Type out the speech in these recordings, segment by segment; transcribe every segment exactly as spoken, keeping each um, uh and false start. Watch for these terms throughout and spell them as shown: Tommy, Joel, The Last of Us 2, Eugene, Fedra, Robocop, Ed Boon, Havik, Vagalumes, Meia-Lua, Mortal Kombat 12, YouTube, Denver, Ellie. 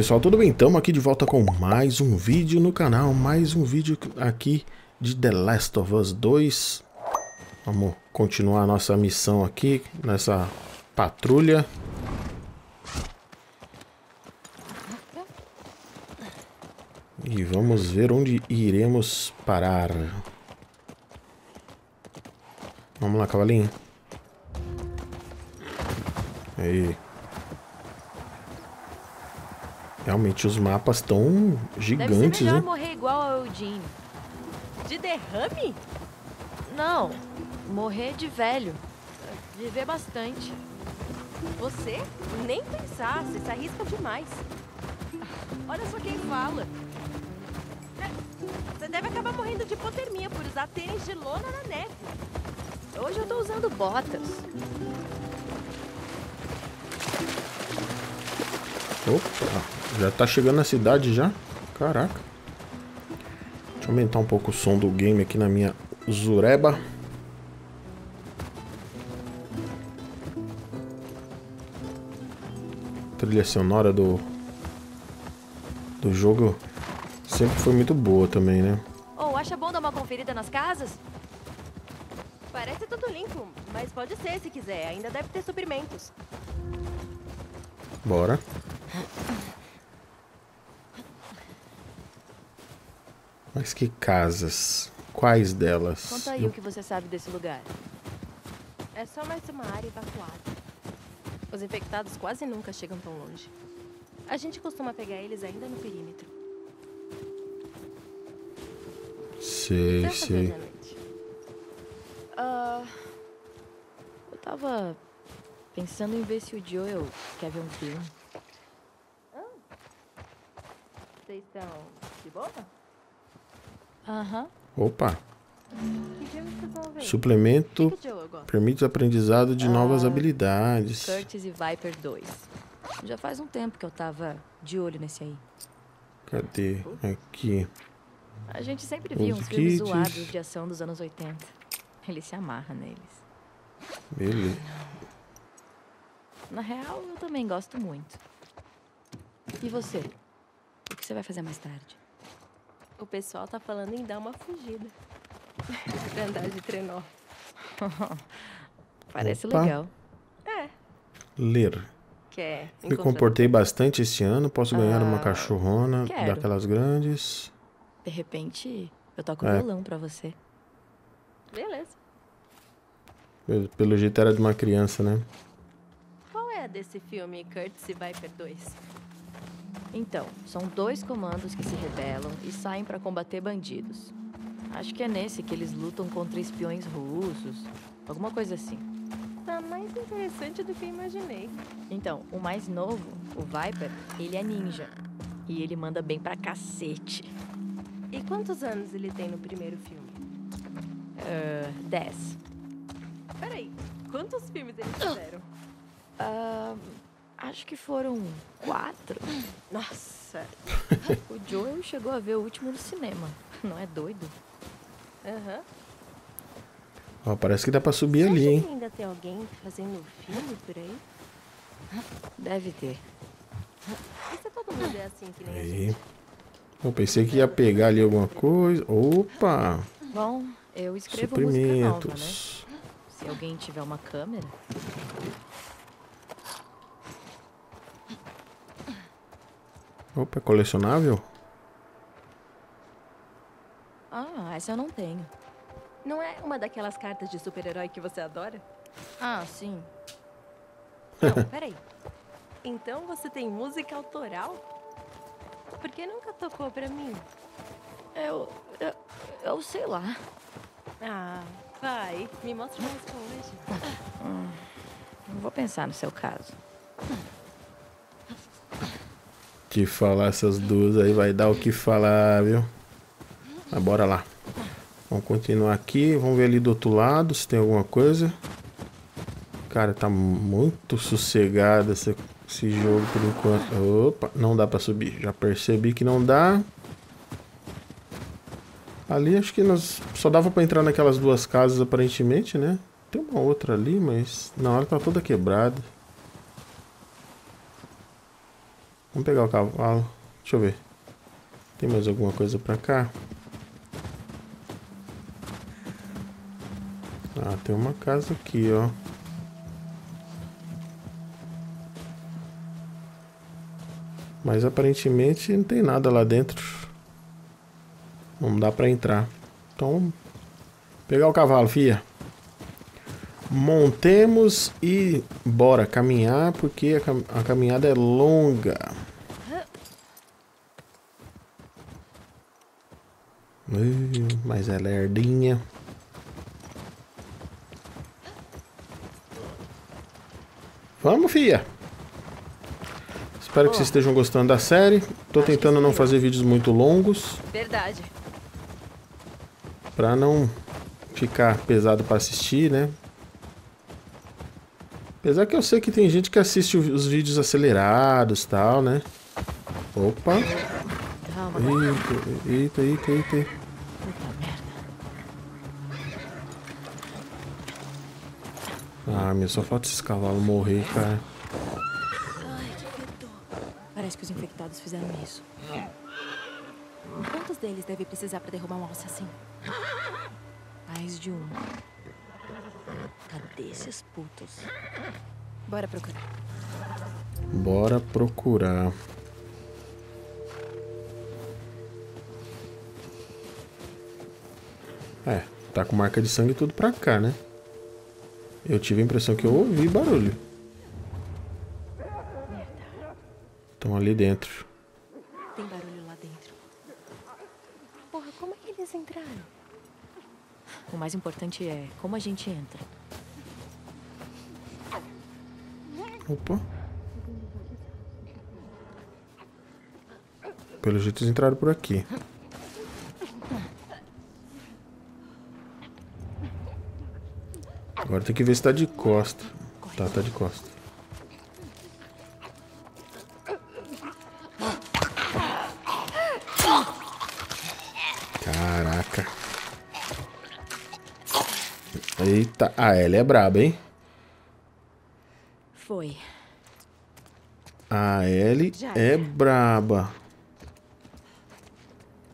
pessoal, tudo bem? Estamos aqui de volta com mais um vídeo no canal, mais um vídeo aqui de The Last of Us dois. Vamos continuar a nossa missão aqui, nessa patrulha. E vamos ver onde iremos parar. Vamos lá, cavalinho. Aí. Realmente os mapas estão gigantes, né? Deve ser melhor morrer igual ao Eugene. De derrame? Não, morrer de velho. Viver bastante. Você? Nem pensar, você se arrisca demais. Olha só quem fala. Você deve acabar morrendo de hipotermia por usar tênis de lona na neve. Hoje eu tô usando botas. Opa, já tá chegando na cidade já? Caraca. Deixa eu aumentar um pouco o som do game aqui na minha zureba. Trilha sonora do do jogo sempre foi muito boa também, né? Oh, acha bom dar uma conferida nas casas? Parece tudo limpo, mas pode ser se quiser. Ainda deve ter suprimentos. Bora. Mas que casas? Quais delas? Conta aí eu... o que você sabe desse lugar. É só mais uma área evacuada. Os infectados quase nunca chegam tão longe. A gente costuma pegar eles ainda no perímetro. Sei, sei. Uh, eu tava pensando em ver se o Joel quer ver um filme. Vocês estão de boa? Aham. Uhum. Opa. Que filme vocês vão ver? Suplemento que que permite o aprendizado de uh, novas habilidades. Curtis e Viper dois. Já faz um tempo que eu tava de olho nesse aí. Cadê? Aqui. A gente sempre via uns filmes zoados de ação dos anos oitenta. Ele se amarra neles. Beleza. Na real, eu também gosto muito. E você? O que você vai fazer mais tarde? O pessoal tá falando em dar uma fugida. Pra andar de trenó. Parece Opa. legal. É. Ler. Quer Me comportei bastante esse ano. Posso ganhar ah, uma cachorrona quero. daquelas grandes. De repente, eu toco é. violão pra você. Beleza. Pelo, pelo jeito era de uma criança, né? Qual é desse filme Curtis e Viper dois? Então, são dois comandos que se rebelam e saem pra combater bandidos. Acho que é nesse que eles lutam contra espiões russos, alguma coisa assim. Tá mais interessante do que imaginei. Então, o mais novo, o Viper, ele é ninja. E ele manda bem pra cacete. E quantos anos ele tem no primeiro filme? Uh, dez. Peraí, quantos filmes eles fizeram? Ah... Uh... Acho que foram quatro. Nossa. O Joel chegou a ver o último no cinema. Não é doido? Aham. Uhum. Oh, parece que dá pra subir Você ali, hein? Ainda tem alguém fazendo filme por aí? Deve ter. Isso é todo mundo é assim que nem a gente. Eu pensei que ia pegar ali alguma coisa. Opa! Bom, eu escrevo música nova, né? Se alguém tiver uma câmera... Opa, é colecionável? Ah, essa eu não tenho. Não é uma daquelas cartas de super-herói que você adora? Ah, sim. Não, peraí. Então você tem música autoral? Por que nunca tocou pra mim? Eu... eu, eu sei lá. Ah, vai. Me mostra mais coisa. Hum, não vou pensar no seu caso. Que falar essas duas aí, vai dar o que falar, viu? Mas bora lá. Vamos continuar aqui, vamos ver ali do outro lado se tem alguma coisa. Cara, tá muito sossegado esse, esse jogo por enquanto. Opa, não dá pra subir. Já percebi que não dá. Ali acho que nós só dava pra entrar naquelas duas casas aparentemente, né? Tem uma outra ali, mas na hora tá toda quebrada. Vamos pegar o cavalo. Deixa eu ver. Tem mais alguma coisa pra cá? Ah, tem uma casa aqui, ó. Mas aparentemente não tem nada lá dentro. Não dá pra entrar. Então, pegar o cavalo, fia. Montemos e bora caminhar, porque a, cam a caminhada é longa. Uh, mas ela é lerdinha. Vamos, fia. Espero que vocês estejam gostando da série. Tô tentando não fazer vídeos muito longos. Verdade. Pra não ficar pesado pra assistir, né? Apesar que eu sei que tem gente que assiste os vídeos acelerados e tal, né? Opa! Eita, eita, eita, eita. Ah, meu, só falta esses cavalos morrer, cara. Ai, que fedor. Parece que os infectados fizeram isso. Quantos deles devem precisar pra derrubar um alça assim? Mais de um. Cadê esses putos? Bora procurar. Bora procurar. É, tá com marca de sangue tudo pra cá, né? Eu tive a impressão que eu ouvi barulho. Estão ali dentro. Tem barulho lá dentro. Porra, como é que eles entraram? O mais importante é como a gente entra. Opa. Pelo jeito eles entraram por aqui. Agora tem que ver se tá de costa. Tá, tá de costa. Caraca. Eita. A Ellie é braba, hein? Foi. A Ellie é braba.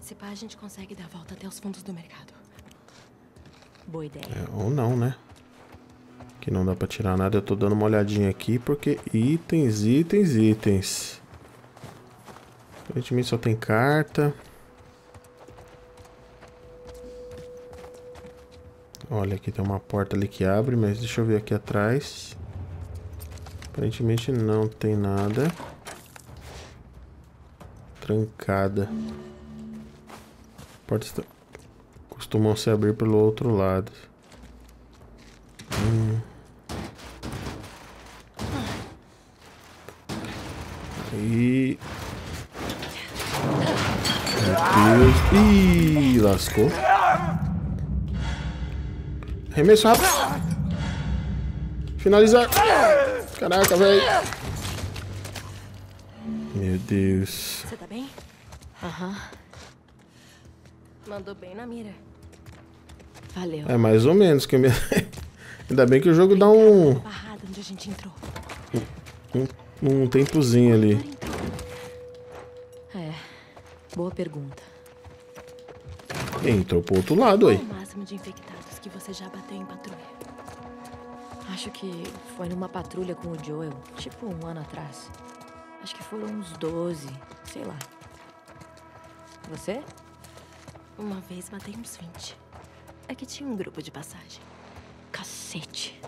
Se pá, a gente consegue dar a volta até os fundos do mercado. Boa ideia. É, ou não, né? Que não dá pra tirar nada, eu tô dando uma olhadinha aqui, porque itens, itens, itens. Aparentemente só tem carta. Olha, aqui tem uma porta ali que abre, mas deixa eu ver aqui atrás. Aparentemente não tem nada. Trancada. Portas costumam se abrir pelo outro lado. Hum. E... Ih, lascou. Arremesso rápido. Finalizar. Caraca, velho. Meu Deus. Você tá bem? Aham. Uhum. Mandou bem na mira. Valeu. É mais ou menos que eu me... Ainda bem que o jogo dá um... Um, um tempozinho ali. É, boa pergunta. Entrou pro outro lado aí. O máximo de infectados que você já bateu em patrulha? Acho que foi numa patrulha com o Joel, tipo um ano atrás. Acho que foram uns doze, sei lá. Você? Uma vez batei uns vinte. É que tinha um grupo de passagem. Cacete.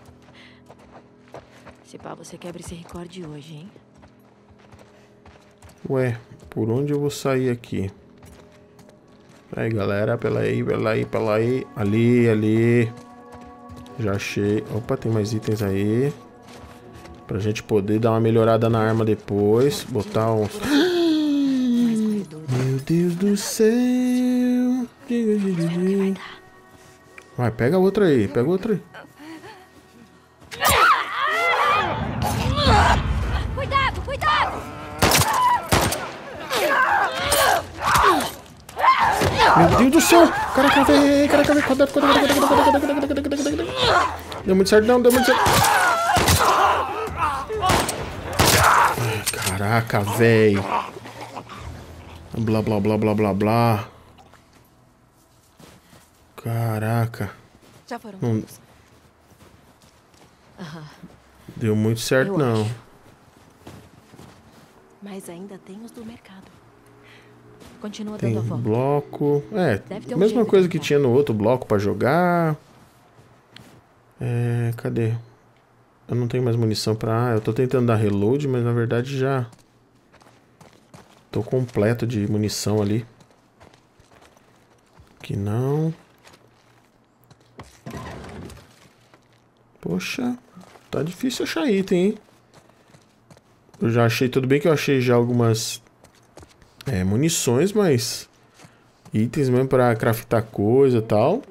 Se pá, você quebra esse recorde hoje, hein? Ué, por onde eu vou sair aqui? Aí, galera, pela aí, pela aí, pela aí. Ali, ali. Já achei. Opa, tem mais itens aí. Pra gente poder dar uma melhorada na arma depois. Botar uns... Meu Deus do céu. Vai, pega outra aí, pega outra aí. Cuidado, cuidado! Meu Deus do céu! Caraca, velho! Caraca, velho! Cuidado, cuidado, cuidado, cuidado, cuidado, cuidado, cuidado. Deu muito certo, não, deu muito certo. Ai, Caraca, velho. Blá, blá, blá, blá, blá, blá. Caraca. Já foram. Não... Deu muito certo, não. Mas ainda tem os do mercado. Continua dando a volta. Tem bloco. É, mesma coisa que tinha no outro bloco pra jogar. É, cadê? Eu não tenho mais munição pra... Ah, eu tô tentando dar reload, mas na verdade já... Tô completo de munição ali. Aqui não. Poxa, tá difícil achar item, hein? Eu já achei, tudo bem que eu achei já algumas é, munições, mas... Itens mesmo pra craftar coisa e tal.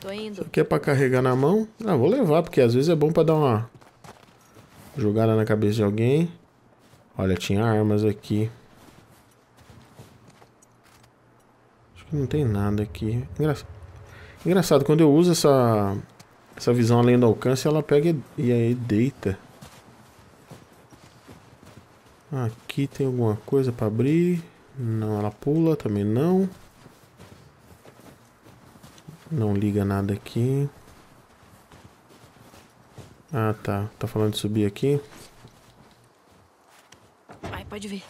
Tô indo. Isso aqui é pra carregar na mão? Ah, vou levar, porque às vezes é bom pra dar uma jogada na cabeça de alguém. Olha, tinha armas aqui. Acho que não tem nada aqui. Engraçado, Engraçado quando eu uso essa, essa visão além do alcance, ela pega e, e aí deita. Aqui tem alguma coisa pra abrir. Não, ela pula, também não. Não liga nada aqui. Ah, tá. Tá falando de subir aqui. Vai, pode ver.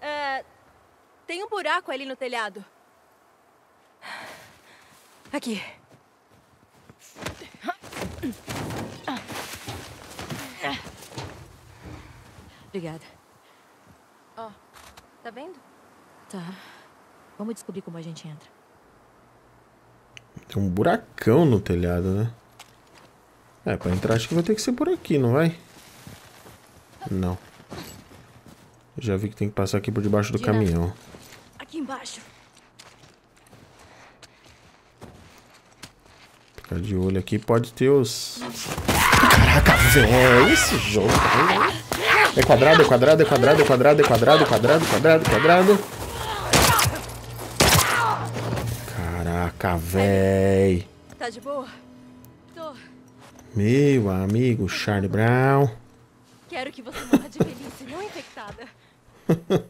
É, tem um buraco ali no telhado. Aqui. Obrigada. Ó, oh, tá vendo? Tá. Vamos descobrir como a gente entra. Tem um buracão no telhado, né? É, pra entrar acho que vai ter que ser por aqui, não vai? Não. Já vi que tem que passar aqui por debaixo do caminhão. Aqui embaixo. Ficar de olho aqui, pode ter os... Caraca, velho, esse jogo... É quadrado, é quadrado, é quadrado, é quadrado, é quadrado, quadrado, quadrado, quadrado. Caraca, véi. Tá de boa? Tô. Meu amigo Charlie Brown. Quero que você morra de velhice não infectada.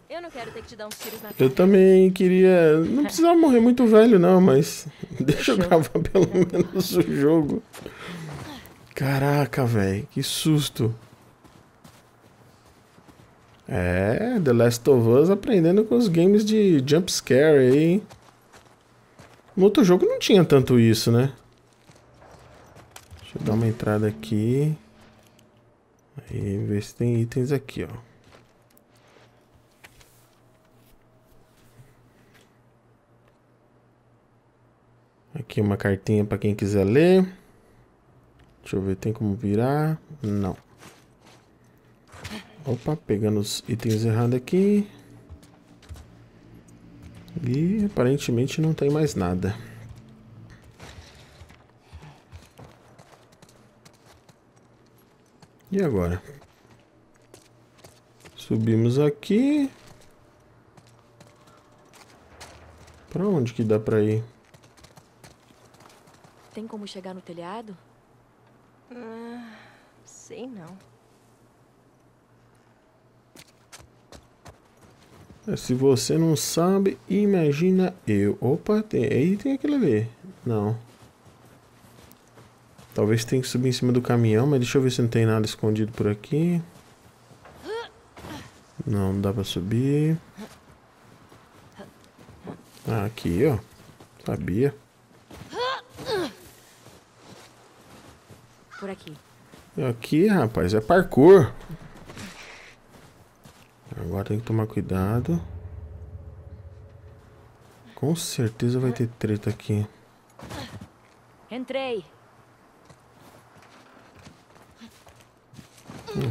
Eu não quero ter que te dar uns tiros na cara. Eu também queria... Não precisava morrer muito velho, não, mas... Deixa eu gravar pelo menos o jogo. Caraca, véi. Que susto. É, The Last of Us aprendendo com os games de jumpscare aí. No outro jogo não tinha tanto isso, né? Deixa eu dar uma entrada aqui. Aí, ver se tem itens aqui, ó. Aqui uma cartinha pra quem quiser ler. Deixa eu ver, tem como virar? Não. Opa, pegando os itens errados aqui. E aparentemente não tem mais nada. E agora? Subimos aqui. Pra onde que dá pra ir? Tem como chegar no telhado? Ah, sei não. Se você não sabe, imagina eu. Opa, tem, aí tem aquilo ali. Não. Talvez tenha que subir em cima do caminhão, mas deixa eu ver se não tem nada escondido por aqui. Não, não dá pra subir. Ah, aqui, ó. Sabia. Por aqui. Aqui, rapaz, é parkour. Agora tem que tomar cuidado. Com certeza vai ter treta aqui. Entrei.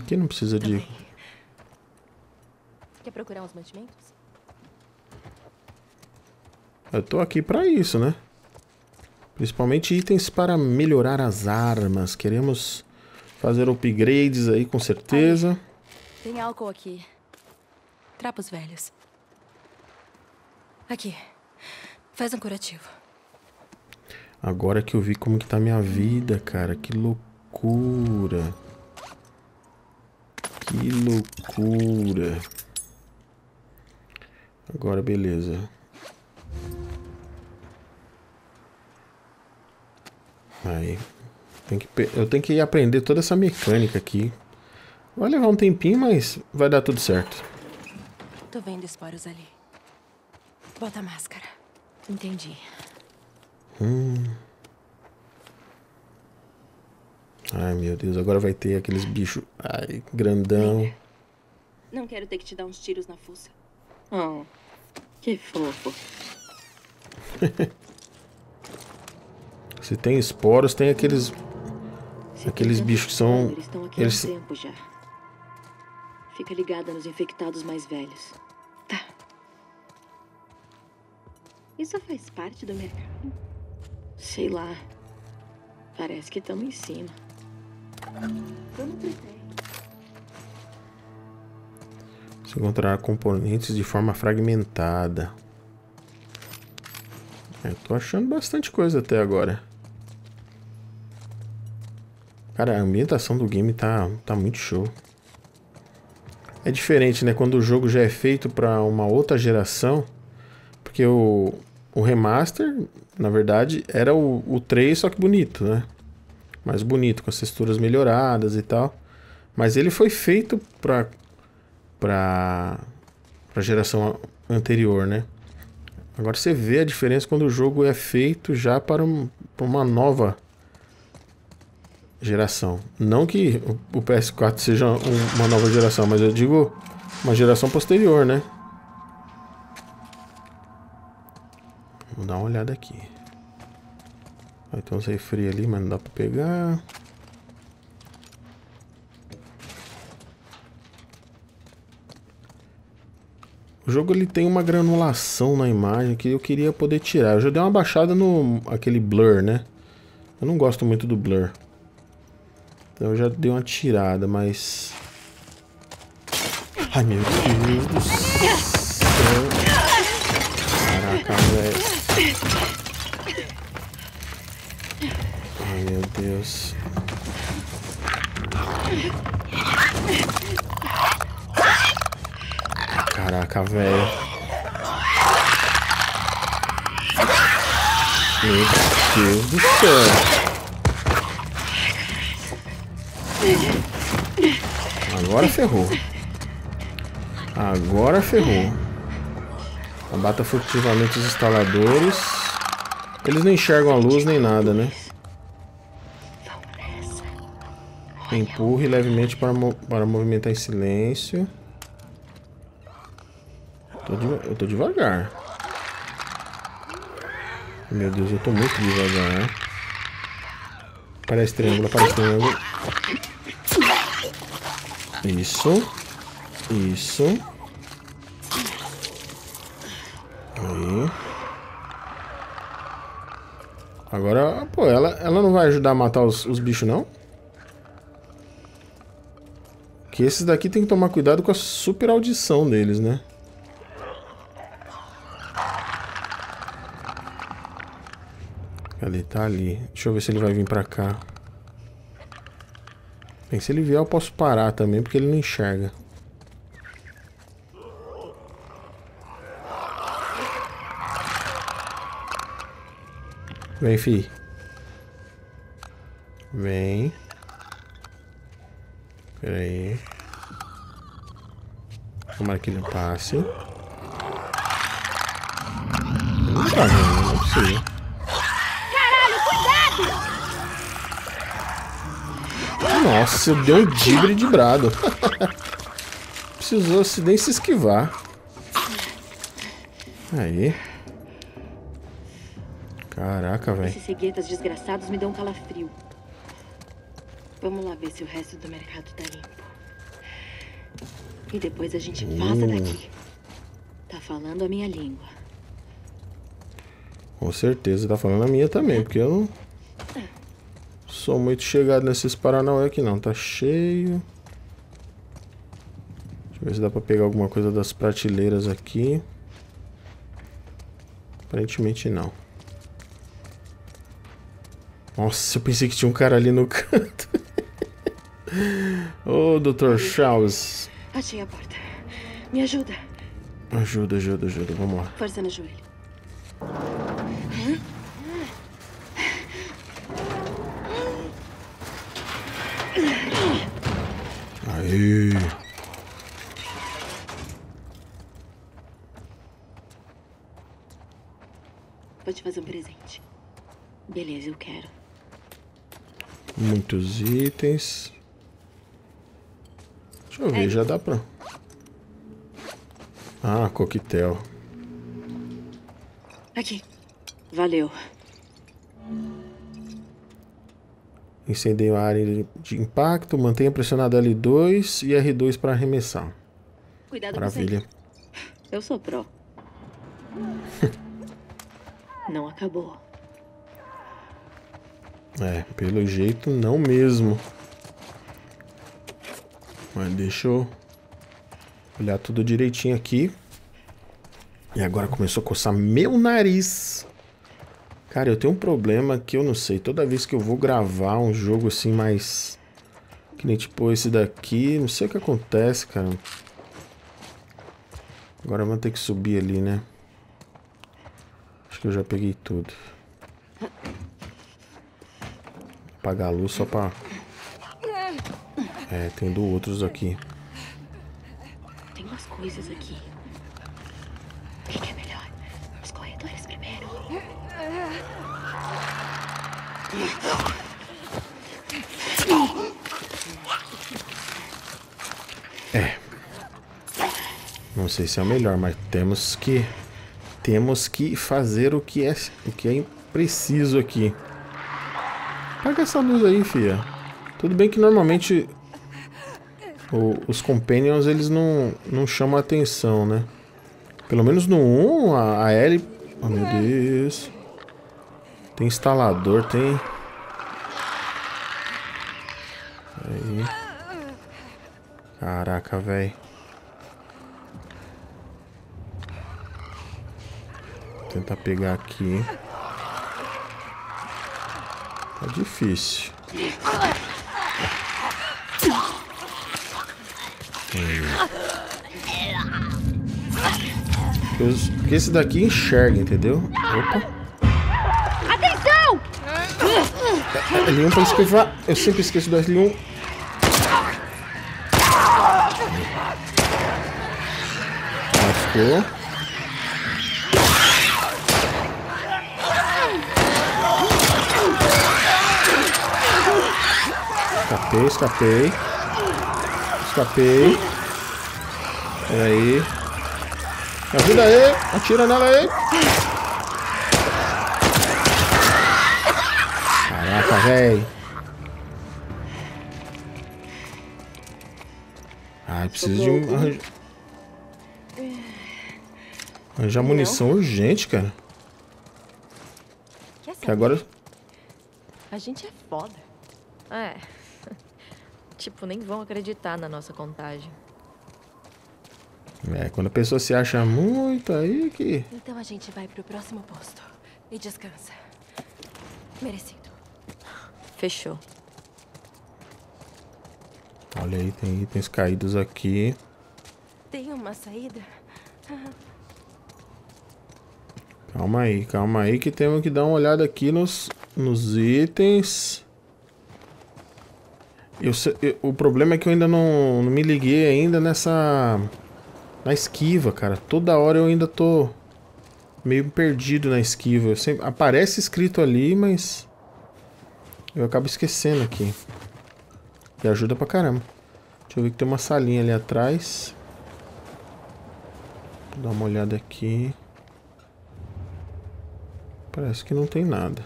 Aqui não precisa de... Quer procurar uns mantimentos? Eu tô aqui pra isso, né? Principalmente itens para melhorar as armas. Queremos fazer upgrades aí, com certeza. Aí, tem álcool aqui. Trapos velhos. Aqui. Faz um curativo. Agora que eu vi como que tá minha vida, cara. Que loucura. Que loucura. Agora, beleza. Aí. Tem que, eu tenho que aprender toda essa mecânica aqui. Vai levar um tempinho, mas vai dar tudo certo. Tô vendo esporos ali. Bota a máscara. Entendi. Hum. Ai, meu Deus. Agora vai ter aqueles bichos... Ai, grandão. Não quero ter que te dar uns tiros na fuça. Oh, que fofo. Se tem esporos, tem aqueles... Se aqueles bichos que são... Eles estão aqui eles... há tempo já. Fica ligada nos infectados mais velhos. Tá. Isso faz parte do mercado? Sei lá. Parece que estamos em cima. Vamos pro trem. Se encontrar componentes de forma fragmentada. Eu tô achando bastante coisa até agora. Cara, a ambientação do game tá, tá muito show. É diferente, né? Quando o jogo já é feito para uma outra geração. Porque o, o remaster, na verdade, era o, o três, só que bonito, né? Mais bonito, com as texturas melhoradas e tal. Mas ele foi feito para para a geração anterior, né? Agora você vê a diferença quando o jogo é feito já para, um, para uma nova geração. Não que o P S quatro seja uma nova geração, mas eu digo uma geração posterior, né? Vamos dar uma olhada aqui. Vai ter uns refri ali, mas não dá pra pegar. O jogo ele tem uma granulação na imagem que eu queria poder tirar. Eu já dei uma baixada no aquele blur, né? Eu não gosto muito do blur. Então eu já dei uma tirada, mas... Ai, meu Deus do céu. Caraca, velho. Ai, meu Deus. Caraca, velho. Meu Deus do céu. Agora ferrou. Agora ferrou. Abata furtivamente os instaladores. Eles não enxergam a luz nem nada, né? Empurre levemente para, mo para movimentar em silêncio. Tô eu tô devagar. Meu Deus, eu tô muito devagar, né? Parece triângulo, parece triângulo. Isso. Isso. Aí. Agora, pô, ela, ela não vai ajudar a matar os, os bichos, não? Que esses daqui tem que tomar cuidado com a super audição deles, né? Ele tá ali. Deixa eu ver se ele vai vir pra cá. Bem, se ele vier eu posso parar também, porque ele não enxerga. Vem, fi. Vem. Pera aí. Tomara que ele passe. Ele não tá vendo, não é possível. Nossa, deu um dibre de brado. Precisou se nem se esquivar. Aí. Caraca, velho. Esses ceguetas desgraçados me dão um calafrio. Vamos lá ver se o resto do mercado tá limpo. E depois a gente vaza hum. daqui. Tá falando a minha língua. Com certeza tá falando a minha também, porque eu não... Sou muito chegado nesses paranauê aqui não, tá cheio. Deixa eu ver se dá pra pegar alguma coisa das prateleiras aqui. Aparentemente não. Nossa, eu pensei que tinha um cara ali no canto. Ô, oh, doutor Charles. Achei a porta. Me ajuda. Ajuda, ajuda, ajuda. Vamos lá. Força no joelho. Hã? Aí. Vou te fazer um presente. Beleza, eu quero. Muitos itens. Deixa eu ver, é. Já dá pra... Ah, coquetel. Aqui. Valeu. Incendeio a área de impacto. Mantenha pressionado L dois e R dois para arremessar. Cuidado. Maravilha. Com você. Eu sou pró. Não acabou. É, pelo jeito não mesmo. Mas deixa eu olhar tudo direitinho aqui. E agora começou a coçar meu nariz. Cara, eu tenho um problema que eu não sei. Toda vez que eu vou gravar um jogo assim mais... Que nem tipo esse daqui. Não sei o que acontece, cara. Agora vamos ter que subir ali, né? Acho que eu já peguei tudo. Apagar a luz só pra... É, tem do outros aqui. Tem umas coisas aqui. O que é melhor? Os corredores primeiro. É. Não sei se é o melhor, mas temos que temos que fazer o que é o que é preciso aqui. Apaga essa luz aí, fia. Tudo bem que normalmente O, os Companions, eles não, não chamam a atenção, né? Pelo menos no um, a, a Ellie... Oh, meu Deus. Tem instalador, tem... Aí. Caraca, velho. Vou tentar pegar aqui. Tá difícil. Porque esse daqui enxerga, entendeu? Opa. Atenção! L um pra esquivar. Eu sempre esqueço do L um. Matou. Escapei, escapei. Escapei. Peraí. Me ajuda aí. Atira nela aí. Caraca, velho. Ai, preciso de um... Arranjar arranja munição urgente, cara. Que agora... A gente é foda. É. Tipo, nem vão acreditar na nossa contagem. É, quando a pessoa se acha muito aí que... Então a gente vai pro próximo posto e descansa. Merecido. Fechou. Olha aí, tem itens caídos aqui. Tem uma saída? Calma aí, calma aí que temos que dar uma olhada aqui nos, nos itens. Eu, eu, o problema é que eu ainda não, não me liguei ainda nessa... Na esquiva, cara. Toda hora eu ainda tô meio perdido na esquiva. Eu sempre... Aparece escrito ali, mas eu acabo esquecendo aqui. E ajuda pra caramba. Deixa eu ver que tem uma salinha ali atrás. Vou dar uma olhada aqui. Parece que não tem nada.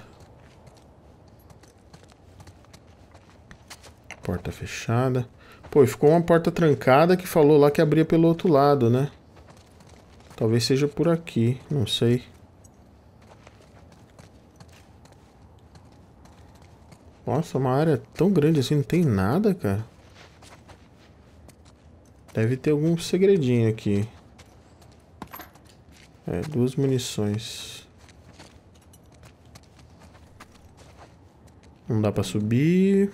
Porta fechada. Pô, ficou uma porta trancada que falou lá que abria pelo outro lado, né? Talvez seja por aqui, não sei. Nossa, uma área tão grande assim, não tem nada, cara. Deve ter algum segredinho aqui. É, duas munições. Não dá pra subir.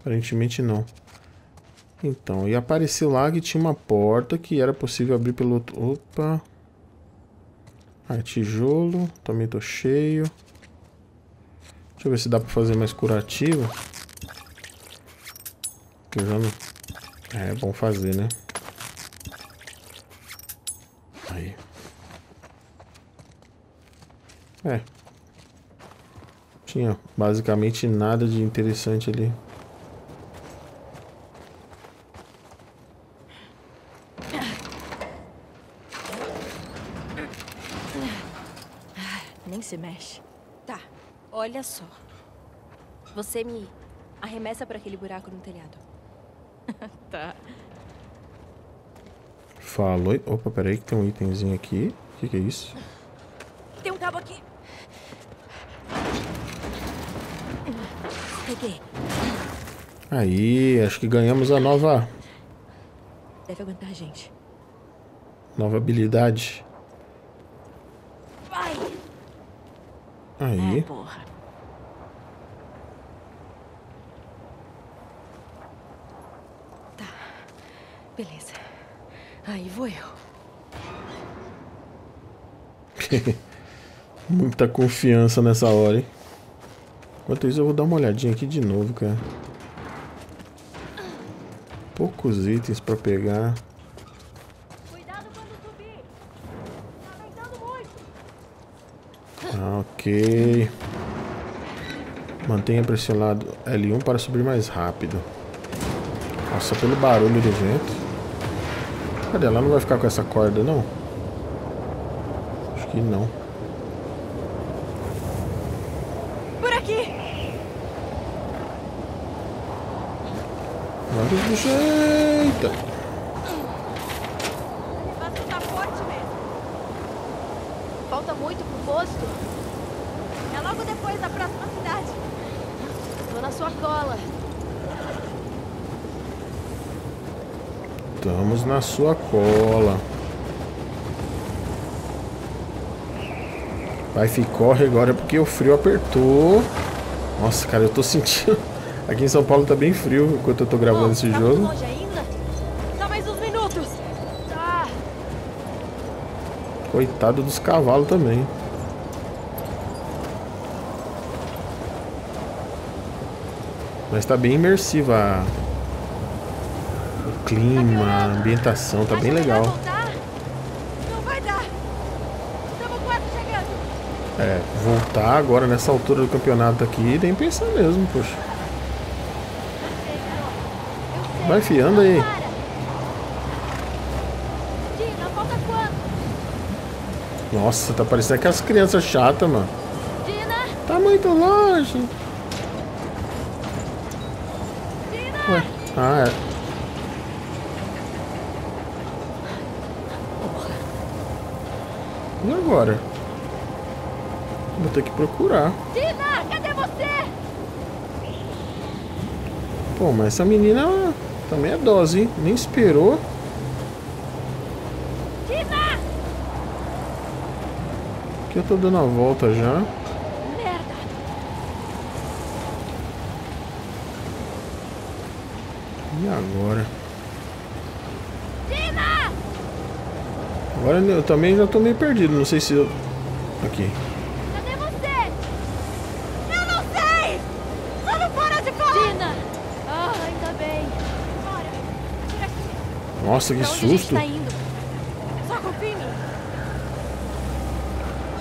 Aparentemente não. Então, e apareceu lá que tinha uma porta que era possível abrir pelo outro... Opa! Ah, tijolo. Também tô cheio. Deixa eu ver se dá pra fazer mais curativo. Que eu já não... É, é bom fazer, né? Aí. É. Tinha basicamente nada de interessante ali. Nem se mexe. Tá, olha só. Você me arremessa para aquele buraco no telhado. Tá. Falou. Opa, peraí que tem um itemzinho aqui. O que, que é isso? Tem um cabo aqui. Peguei. Aí, acho que ganhamos a nova... Deve aguentar, gente. Nova habilidade. Vai. Aí. É, porra. Tá. Beleza. Aí vou eu. Muita confiança nessa hora, hein? Enquanto isso eu vou dar uma olhadinha aqui de novo, cara. Poucos itens pra pegar. Cuidado quando subir. Tá apertando muito. Ah, ok. Mantenha pressionado L um para subir mais rápido. Nossa, pelo barulho do vento. Cadê ela? Não vai ficar com essa corda, não? Acho que não. Do jeito. Tá forte mesmo. Falta muito pro posto. É logo depois da próxima cidade. Tô na sua cola. Estamos na sua cola. Vai ficar agora porque o frio apertou. Nossa, cara, eu tô sentindo. Aqui em São Paulo tá bem frio enquanto eu tô gravando oh, esse tá jogo. Longe ainda? Dá mais uns minutos. Tá. Coitado dos cavalos também. Mas tá bem imersiva a... o clima, a ambientação, tá bem legal. Não vai dar. Estamos quase chegando. É, voltar agora nessa altura do campeonato aqui, nem pensar mesmo, poxa. Vai fiando aí. Nossa, tá parecendo aquelas crianças chatas, mano. Tá muito longe. Ué. Ah, é. E agora? Vou ter que procurar. Dina, cadê você? Pô, mas essa menina... Também é dose, hein? Nem esperou. Aqui eu tô dando a volta já. Merda. E agora? Agora eu também já tô meio perdido. Não sei se eu... Aqui. Nossa, que susto!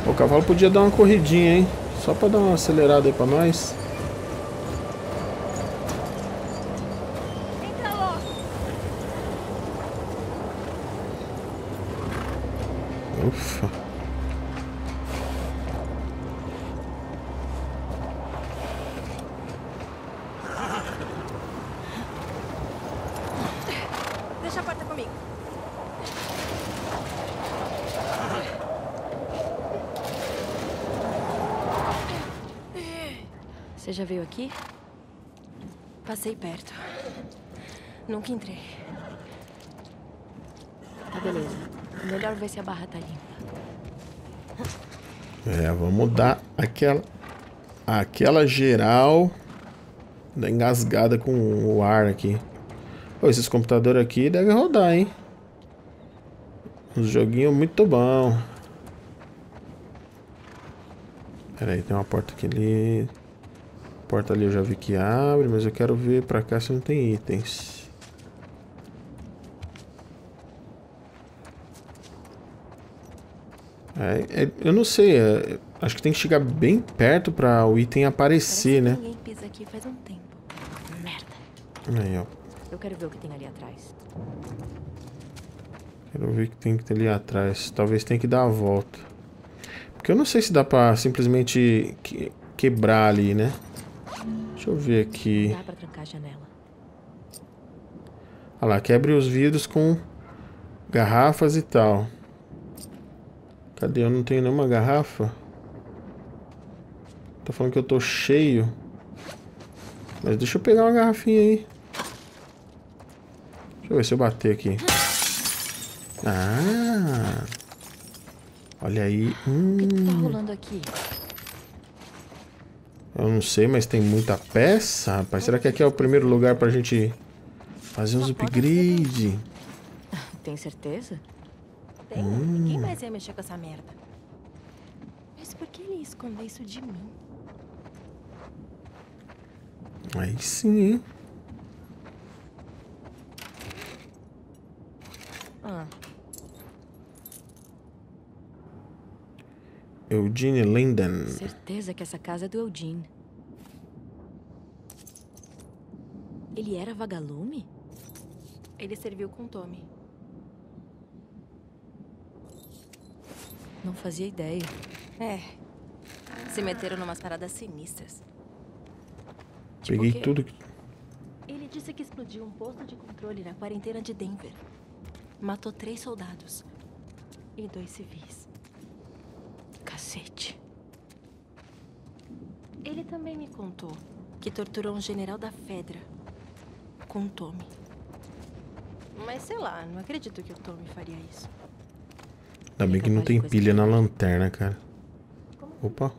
O cavalo podia dar uma corridinha, hein? Só pra dar uma acelerada aí pra nós. Ufa! Já veio aqui? Passei perto. Nunca entrei. Tá, beleza. Melhor ver se a barra tá limpa. É, vamos dar aquela Aquela geral dá engasgada com o ar aqui. Pô, esses computadores aqui devem rodar, hein? Um joguinho muito bom. Pera aí, tem uma porta aqui ali. Porta ali eu já vi que abre, mas eu quero ver pra cá se não tem itens. É, é, eu não sei, é, acho que tem que chegar bem perto pra o item aparecer, né? Ninguém pisa aqui faz um tempo. Merda. Aí, ó. Eu quero ver o que tem ali atrás. Quero ver o que tem ali atrás. Talvez tenha que dar a volta. Porque eu não sei se dá pra simplesmente que, quebrar ali, né? Deixa eu ver aqui. Dá pra trancar a janela. Olha lá, quebre os vidros com garrafas e tal. Cadê? Eu não tenho nenhuma garrafa. Tá falando que eu tô cheio. Mas deixa eu pegar uma garrafinha aí. Deixa eu ver se eu bater aqui. Ah! Olha aí. Hum. O que que tá rolando aqui? Eu não sei, mas tem muita peça, rapaz. Será que aqui é o primeiro lugar pra gente fazer uns upgrade? Tem certeza? Tem. Hum. Ninguém mais ia mexer com essa merda. Mas por que ele escondeu isso de mim? Aí sim, hein? Ah. Eugene Linden. Certeza que essa casa é do Eugene. Ele era vagalume? Ele serviu com Tommy. Não fazia ideia. É. Se meteram numas paradas sinistras. Peguei tipo tudo que... Ele disse que explodiu um posto de controle na quarentena de Denver. Matou três soldados e dois civis. Cacete. Ele também me contou que torturou um general da Fedra com o Tommy. Mas sei lá, não acredito que o Tommy faria isso. Ainda bem que não tem pilha na lanterna, cara. Opa.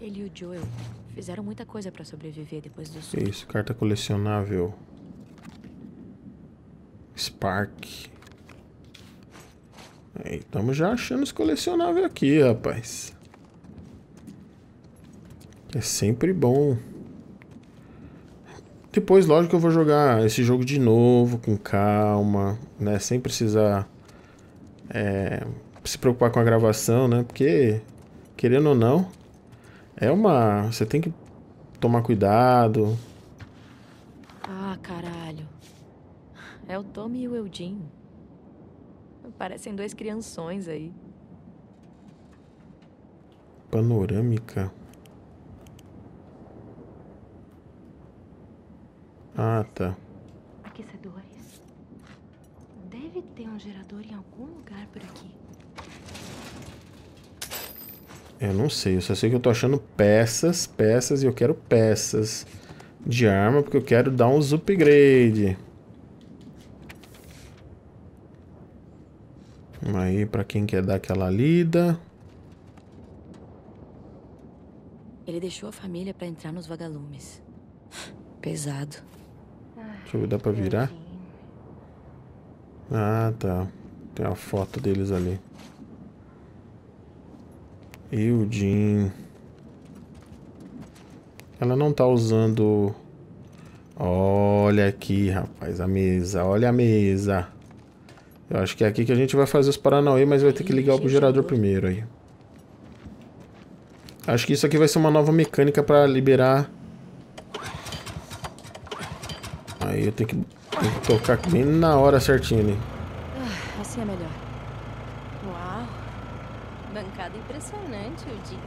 Ele e o Joel fizeram muita coisa pra sobreviver depois do surto. Isso, carta colecionável. Spark. Aí, estamos já achando os colecionáveis aqui, rapaz. É sempre bom. Depois, lógico que eu vou jogar esse jogo de novo, com calma, né? Sem precisar é, se preocupar com a gravação, né? Porque, querendo ou não, é uma... Você tem que tomar cuidado. Ah, caralho. É o Tommy e o Eugene. Parecem dois crianções aí. Panorâmica. Ah, tá. Aquecedores. Deve ter um gerador em algum lugar por aqui. Eu não sei. Eu só sei que eu tô achando peças, peças, e eu quero peças de arma, porque eu quero dar uns upgrade. Aí, pra quem quer dar aquela lida. Ele deixou a família pra entrar nos vagalumes. Pesado. Deixa eu ver, dá pra virar? Ah, tá. Tem a foto deles ali. Eugene. Ela não tá usando... Olha aqui, rapaz, a mesa. Olha a mesa. Eu acho que é aqui que a gente vai fazer os Paranauê, mas vai ter que ligar o gerador primeiro aí. Acho que isso aqui vai ser uma nova mecânica pra liberar. Aí eu tenho que, tenho que tocar bem na hora certinho ali. Ah, assim é melhor. Uau! Bancada impressionante, eu digo.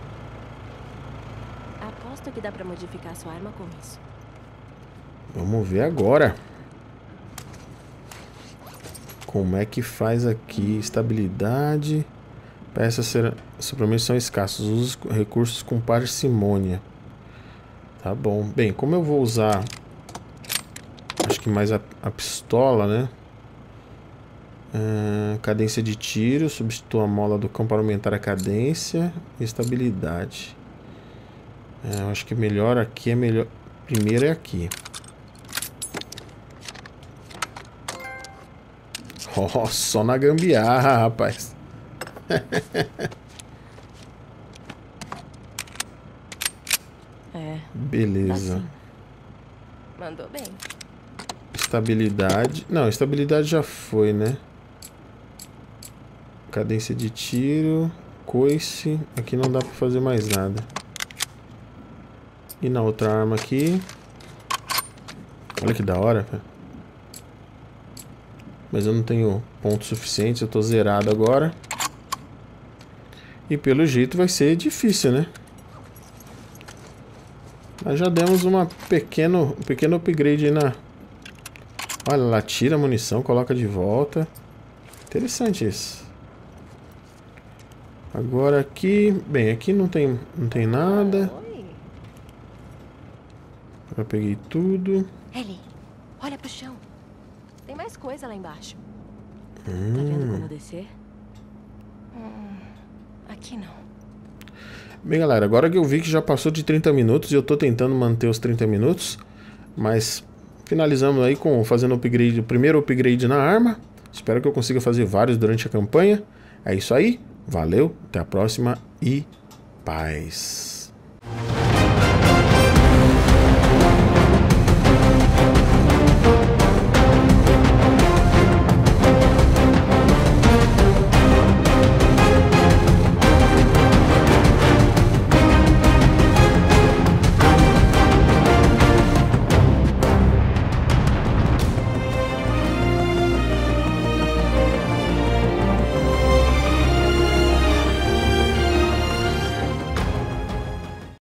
Aposto que dá pra modificar a sua arma com isso. Vamos ver agora. Como é que faz aqui? Estabilidade. Peças serão... suplementos são escassos. Use recursos com parcimônia. Tá bom. Bem, como eu vou usar... Acho que mais a, a pistola, né? Ah, cadência de tiro. Substitua a mola do cão para aumentar a cadência. Estabilidade. É, eu acho que melhor aqui é melhor. Primeiro é aqui. Oh, só na gambiarra, rapaz. É. Beleza. Assim. Mandou bem. Estabilidade. Não, estabilidade já foi, né? Cadência de tiro. Coice. Aqui não dá pra fazer mais nada. E na outra arma aqui. Olha que da hora, cara. Mas eu não tenho pontos suficientes. Eu tô zerado agora. E pelo jeito vai ser difícil, né? Nós já demos uma pequeno, um pequeno upgrade aí na... Olha lá, tira a munição, coloca de volta. Interessante isso. Agora aqui... Bem, aqui não tem, não tem nada. Já peguei tudo. Ellie, olha pro chão. Tem mais coisa lá embaixo. Hum. Tá vendo como descer? Hum, aqui não. Bem, galera, agora que eu vi que já passou de trinta minutos e eu tô tentando manter os trinta minutos, mas finalizamos aí com fazendo upgrade, o primeiro upgrade na arma. Espero que eu consiga fazer vários durante a campanha. É isso aí, valeu, até a próxima e paz.